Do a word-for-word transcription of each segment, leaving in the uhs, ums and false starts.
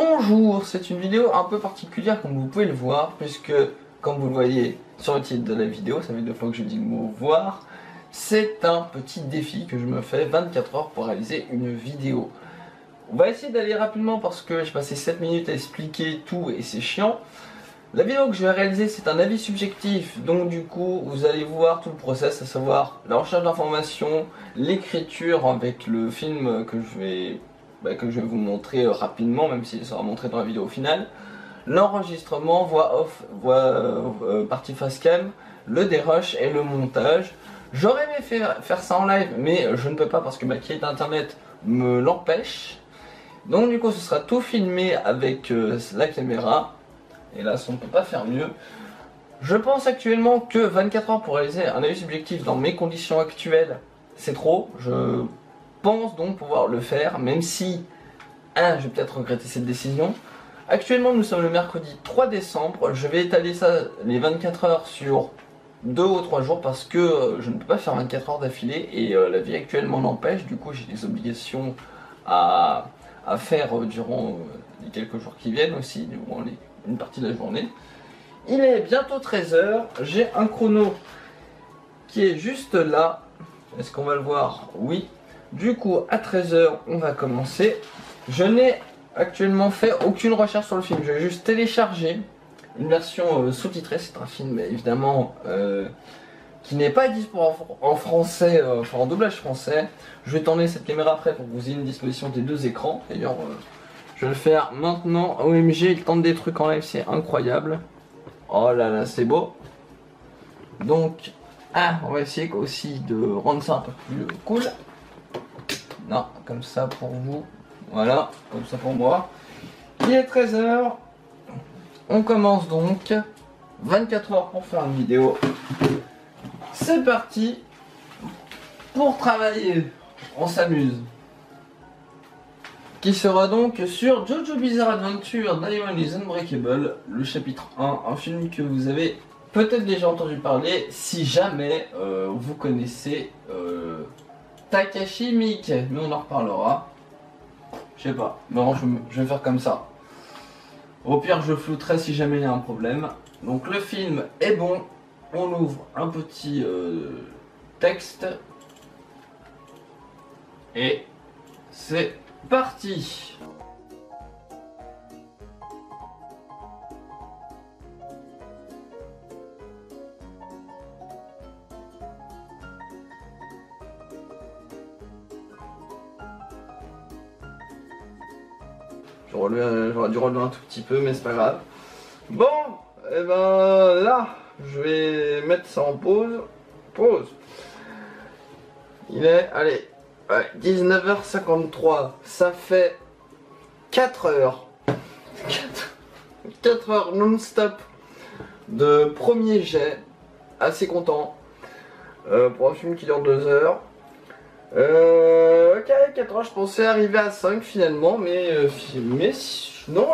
Bonjour, c'est une vidéo un peu particulière comme vous pouvez le voir, puisque comme vous le voyez sur le titre de la vidéo, ça fait deux fois que je dis le mot voir, c'est un petit défi que je me fais vingt-quatre heures pour réaliser une vidéo. On va essayer d'aller rapidement parce que j'ai passé sept minutes à expliquer tout et c'est chiant. La vidéo que je vais réaliser, c'est un avis subjectif, donc du coup vous allez voir tout le process, à savoir la recherche d'informations, l'écriture avec le film que je vais, bah, que je vais vous montrer rapidement, même s'il sera montré dans la vidéo finale, l'enregistrement, voix off, voix, euh, partie face cam, le dérush et le montage. J'aurais aimé faire, faire ça en live, mais je ne peux pas parce que ma clé d'internet me l'empêche. Donc du coup ce sera tout filmé avec euh, la caméra. Et là, on ne peut pas faire mieux. Je pense actuellement que vingt-quatre heures pour réaliser un avis subjectif dans mes conditions actuelles, c'est trop. Je pense donc pouvoir le faire, même si, un, je vais peut-être regretter cette décision. Actuellement, nous sommes le mercredi trois décembre. Je vais étaler ça, les vingt-quatre heures, sur deux ou trois jours parce que je ne peux pas faire vingt-quatre heures d'affilée et euh, la vie actuelle m'en empêche. Du coup, j'ai des obligations à, à faire euh, durant euh, les quelques jours qui viennent aussi, durant les une partie de la journée. Il est bientôt treize heures, j'ai un chrono qui est juste là. Est-ce qu'on va le voir? Oui. Du coup, à treize heures, on va commencer. Je n'ai actuellement fait aucune recherche sur le film. Je vais juste télécharger une version euh, sous-titrée. C'est un film, évidemment, euh, qui n'est pas dispo en, en français, euh, enfin en doublage français. Je vais tourner cette caméra après pour que vous ayez une disposition des deux écrans. D'ailleurs, euh, je vais le faire maintenant. O M G, il tente des trucs en live, c'est incroyable. Oh là là, c'est beau. Donc, ah, on va essayer aussi de rendre ça un peu plus cool. Non, comme ça pour vous. Voilà, comme ça pour moi. Il est treize heures. On commence donc. vingt-quatre heures pour faire une vidéo. C'est parti. Pour travailler, on s'amuse. Qui sera donc sur JoJo's Bizarre Adventure Diamond is Unbreakable, le chapitre un, un film que vous avez peut-être déjà entendu parler si jamais euh, vous connaissez euh, Takashi Miike, mais on en reparlera. Je sais pas, non, je, je vais faire comme ça. Au pire, je flouterai si jamais il y a un problème. Donc le film est bon, on ouvre un petit euh, texte et c'est parti. J'aurais dû relever un tout petit peu mais c'est pas grave. Bon, et ben là je vais mettre ça en pause. Pause. Il est, allez, ouais, dix-neuf heures cinquante-trois, ça fait quatre heures. quatre heures non-stop de premier jet. Assez content. Euh, pour un film qui dure deux heures. Euh, ok, quatre heures, je pensais arriver à cinq finalement, mais, euh, mais non,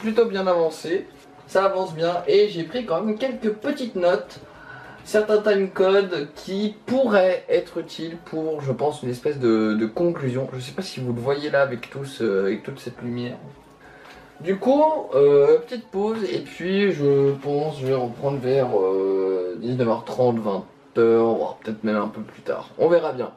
plutôt bien avancé. Ça avance bien et j'ai pris quand même quelques petites notes. Certains timecodes qui pourraient être utiles pour, je pense, une espèce de, de conclusion. Je sais pas si vous le voyez là avec, tout ce, avec toute cette lumière. Du coup, euh, petite pause et puis je pense je vais reprendre vers euh, dix-neuf heures trente, vingt heures, peut-être même un peu plus tard. On verra bien.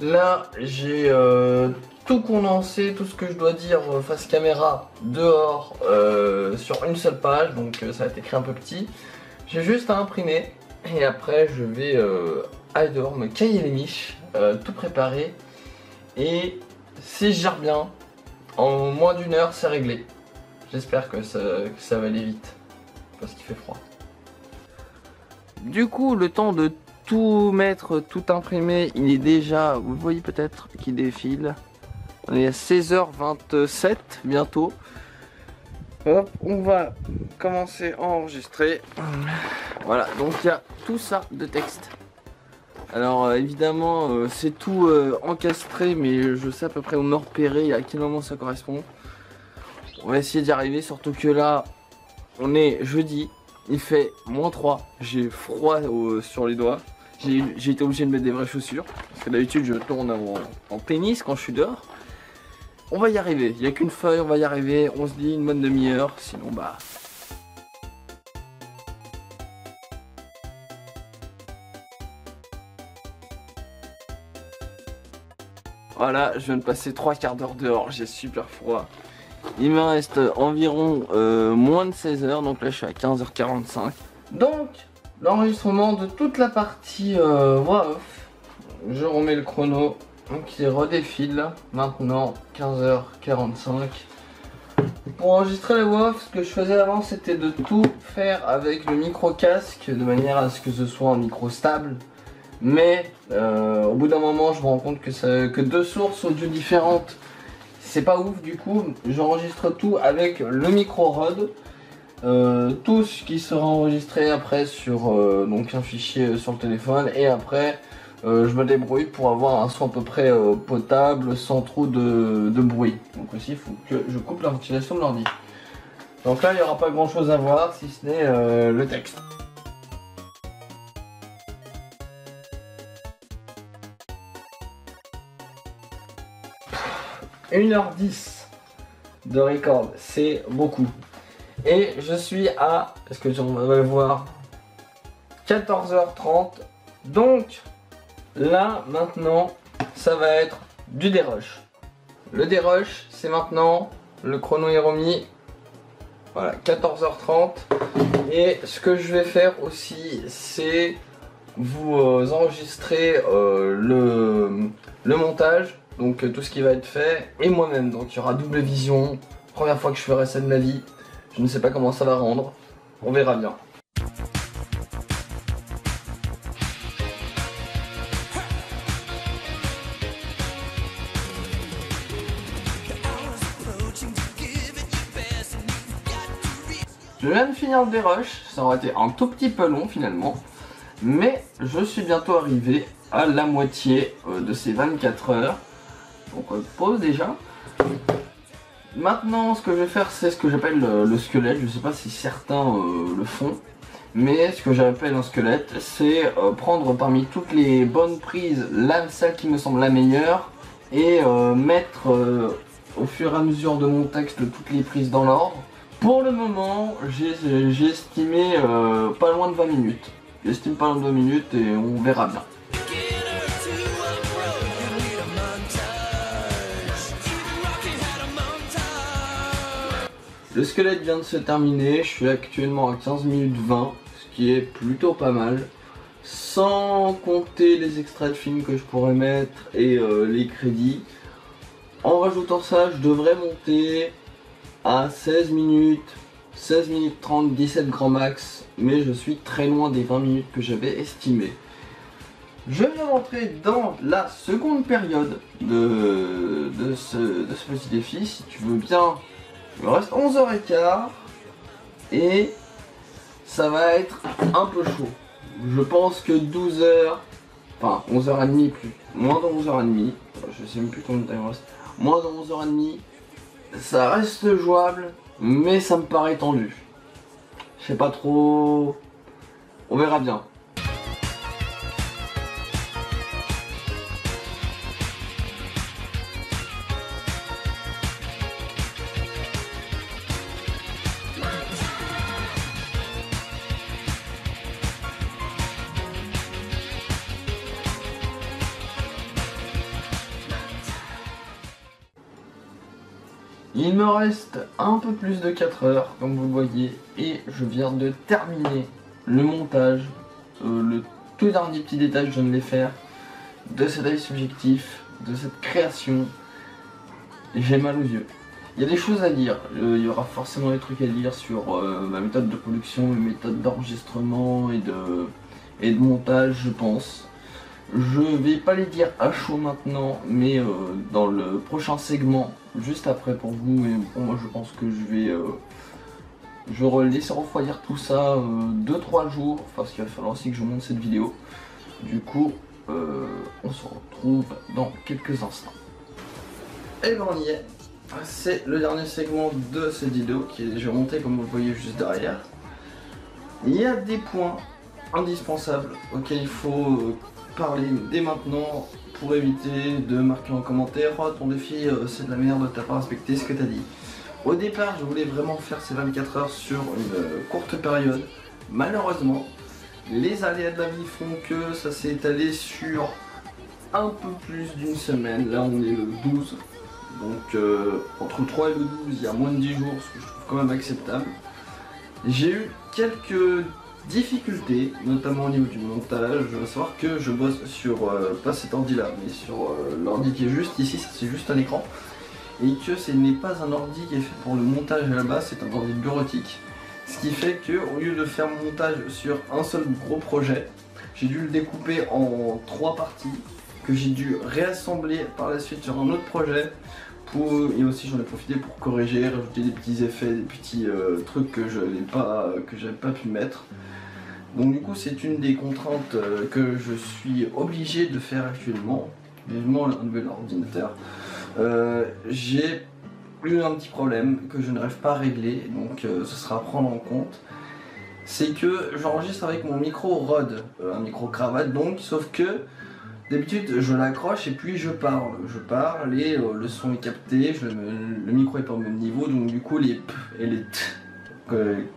Là, j'ai euh, tout condensé, tout ce que je dois dire euh, face caméra, dehors, euh, sur une seule page, donc euh, ça va être écrit un peu petit. J'ai juste à imprimer, et après je vais euh, aller dehors, me cailler les miches, euh, tout préparer, et si je gère bien, en moins d'une heure c'est réglé. J'espère que ça, que ça va aller vite, parce qu'il fait froid. Du coup, le temps de tout mettre, tout imprimer, il est déjà, vous voyez peut-être qu'il défile. On est à seize heures vingt-sept bientôt. Hop, on va commencer à enregistrer. Voilà, donc il y a tout ça de texte. Alors euh, évidemment euh, c'est tout euh, encastré, mais je sais à peu près où me repérer et à quel moment ça correspond. on va essayer d'y arriver, surtout que là on est jeudi, il fait moins trois, j'ai froid euh, sur les doigts, j'ai été obligé de mettre des vraies chaussures parce que d'habitude je tourne en, en tennis quand je suis dehors. On va y arriver, il n'y a qu'une feuille, on va y arriver, on se dit une bonne demi-heure, sinon bah... Voilà, je viens de passer trois quarts d'heure dehors, j'ai super froid. Il me reste environ euh, moins de seize heures, donc là je suis à quinze heures quarante-cinq. Donc, l'enregistrement de toute la partie euh, voix off, je remets le chrono. Donc il redéfile là, maintenant quinze heures quarante-cinq. Pour enregistrer la voix, ce que je faisais avant c'était de tout faire avec le micro casque de manière à ce que ce soit un micro stable. Mais euh, au bout d'un moment je me rends compte que, ça, que deux sources audio différentes c'est pas ouf, du coup j'enregistre tout avec le micro Rode. Euh, tout ce qui sera enregistré après sur euh, donc un fichier sur le téléphone, et après Euh, je me débrouille pour avoir un son à peu près euh, potable, sans trop de, de bruit. Donc aussi il faut que je coupe la ventilation de l'ordi. Donc là il n'y aura pas grand chose à voir si ce n'est euh, le texte. une heure dix de record, c'est beaucoup. Et je suis à, est-ce que on va voir, quatorze heures trente. Donc là, maintenant, ça va être du dérush. Le dérush, c'est maintenant, le chrono est remis. Voilà, quatorze heures trente. Et ce que je vais faire aussi, c'est vous enregistrer euh, le, le montage. Donc tout ce qui va être fait, et moi-même. Donc il y aura double vision. Première fois que je ferai ça de ma vie. Je ne sais pas comment ça va rendre. On verra bien. Je viens de finir le dérush, ça aurait été un tout petit peu long finalement, mais je suis bientôt arrivé à la moitié euh, de ces vingt-quatre heures, donc euh, pause déjà. Maintenant ce que je vais faire, c'est ce que j'appelle le, le squelette. Je sais pas si certains euh, le font, mais ce que j'appelle un squelette, c'est euh, prendre parmi toutes les bonnes prises la, celle qui me semble la meilleure, et euh, mettre euh, au fur et à mesure de mon texte toutes les prises dans l'ordre. Pour le moment, j'ai estimé euh, pas loin de vingt minutes. J'estime pas loin de vingt minutes et on verra bien. Le squelette vient de se terminer, je suis actuellement à quinze minutes vingt, ce qui est plutôt pas mal. Sans compter les extraits de films que je pourrais mettre et euh, les crédits. En rajoutant ça, je devrais monter à seize minutes, seize minutes trente, dix-sept grand max, mais je suis très loin des vingt minutes que j'avais estimé. Je vais rentrer dans la seconde période de, de, ce, de ce petit défi, si tu veux bien. Il me reste onze heures quinze et ça va être un peu chaud. Je pense que douze heures, enfin onze heures trente, plus, moins de onze heures trente, je sais même plus combien de temps il me reste, moins de onze heures trente. Ça reste jouable, mais ça me paraît tendu. Je sais pas trop... On verra bien. Il me reste un peu plus de quatre heures, comme vous le voyez, et je viens de terminer le montage. Euh, le tout dernier petit détail que je viens de les faire, de cet avis subjectif, de cette création. J'ai mal aux yeux. Il y a des choses à dire, euh, il y aura forcément des trucs à dire sur euh, ma méthode de production, mes méthodes d'enregistrement et de, et de montage, je pense. Je vais pas les dire à chaud maintenant, mais euh, dans le prochain segment, juste après pour vous, et pour moi je pense que je vais euh, je laisser refroidir tout ça deux trois euh, jours, parce qu'il va falloir aussi que je monte cette vidéo. Du coup, euh, on se retrouve dans quelques instants. Et ben on y est. c'est le dernier segment de cette vidéo qui est déjà monté comme vous le voyez juste derrière. Il y a des points indispensables auxquels il faut parler dès maintenant pour éviter de marquer en commentaire « Oh, ton défi, c'est de la merde, t'as pas respecté ce que t'as dit ». Au départ, je voulais vraiment faire ces vingt-quatre heures sur une courte période. Malheureusement, les aléas de la vie font que ça s'est étalé sur un peu plus d'une semaine. Là, on est le douze. Donc, euh, entre le trois et le douze, il y a moins de dix jours, ce que je trouve quand même acceptable. J'ai eu quelques difficultés, notamment au niveau du montage. Il faut savoir que je bosse sur, euh, pas cet ordi-là, mais sur euh, l'ordi qui est juste ici, c'est juste un écran. Et que ce n'est pas un ordi qui est fait pour le montage à la base, c'est un ordi bureautique. Ce qui fait que, au lieu de faire mon montage sur un seul gros projet, j'ai dû le découper en trois parties, que j'ai dû réassembler par la suite sur un autre projet. Pour, et aussi j'en ai profité pour corriger, rajouter des petits effets, des petits euh, trucs que je n'avais pas, euh, pas pu mettre. Donc du coup c'est une des contraintes euh, que je suis obligé de faire actuellement. Vivement un nouvel ordinateur. Euh, j'ai eu un petit problème que je n'arrive pas à régler, donc euh, ce sera à prendre en compte. C'est que j'enregistre avec mon micro Rode, euh, un micro cravate donc, sauf que d'habitude je l'accroche et puis je parle, je parle et euh, le son est capté, je, le micro est pas au même niveau, donc du coup les p et les t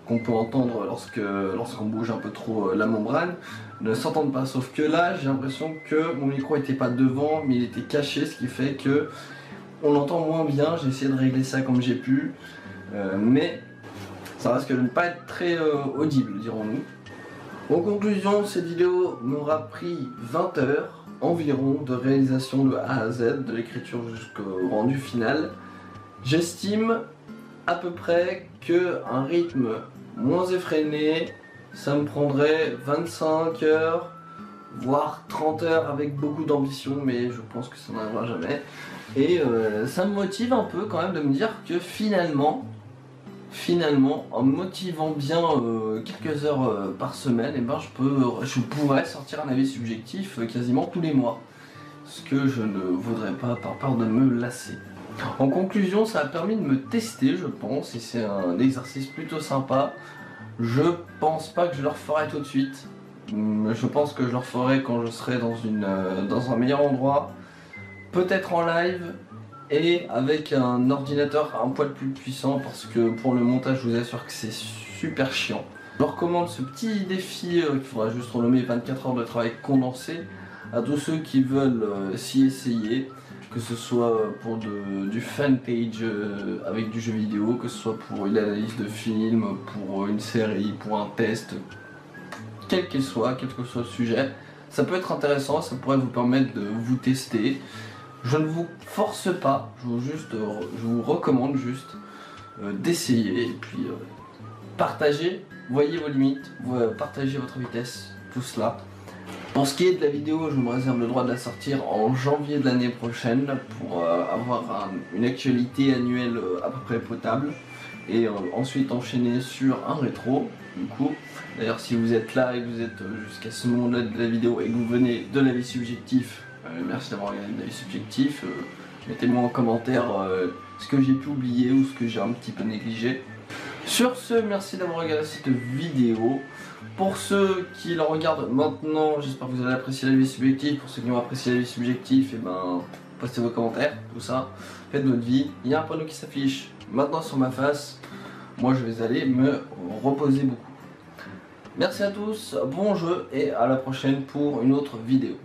qu'on peut entendre lorsque lorsqu'on bouge un peu trop la membrane ne s'entendent pas, sauf que là j'ai l'impression que mon micro était pas devant mais il était caché, ce qui fait que on l'entend moins bien. J'ai essayé de régler ça comme j'ai pu, euh, mais ça risque de ne pas être très euh, audible, dirons-nous. En conclusion, cette vidéo m'aura pris vingt heures environ de réalisation de A à Z, de l'écriture jusqu'au rendu final. J'estime à peu près que un rythme moins effréné, ça me prendrait vingt-cinq heures, voire trente heures avec beaucoup d'ambition, mais je pense que ça n'arrivera jamais. Et euh, ça me motive un peu quand même de me dire que finalement, finalement, en me motivant bien euh, quelques heures euh, par semaine, et ben je peux, je pourrais sortir un avis subjectif euh, quasiment tous les mois, ce que je ne voudrais pas par peur de me lasser. En conclusion, ça a permis de me tester, je pense, et c'est un exercice plutôt sympa. Je pense pas que je le referai tout de suite. Je pense que je le referai quand je serai dans, une, euh, dans un meilleur endroit, peut-être en live et avec un ordinateur un poil plus puissant, parce que pour le montage, je vous assure que c'est super chiant. Je vous recommande ce petit défi euh, qu'il faudra juste renommer vingt-quatre heures de travail condensé à tous ceux qui veulent euh, s'y essayer. Que ce soit pour de, du fanpage euh, avec du jeu vidéo, que ce soit pour une analyse de film, pour une série, pour un test, quel qu'il soit, quel que soit le sujet, ça peut être intéressant, ça pourrait vous permettre de vous tester. Je ne vous force pas, je vous, juste, je vous recommande juste euh, d'essayer et puis euh, partagez, voyez vos limites, euh, partagez votre vitesse, tout cela. Pour ce qui est de la vidéo, je me réserve le droit de la sortir en janvier de l'année prochaine pour euh, avoir un, une actualité annuelle euh, à peu près potable et euh, ensuite enchaîner sur un rétro du coup. D'ailleurs si vous êtes là et que vous êtes euh, jusqu'à ce moment-là de la vidéo et que vous venez de l'avis subjectif, euh, merci d'avoir regardé l'avis subjectif, euh, mettez-moi en commentaire euh, ce que j'ai pu oublier ou ce que j'ai un petit peu négligé. Sur ce, merci d'avoir regardé cette vidéo. Pour ceux qui la regardent maintenant, j'espère que vous allez apprécier l'avis subjectif. Pour ceux qui ont apprécié l'avis subjectif, et ben, postez vos commentaires, tout ça. Faites votre vie. Il y a un panneau qui s'affiche maintenant sur ma face. Moi, je vais aller me reposer beaucoup. Merci à tous, bon jeu et à la prochaine pour une autre vidéo.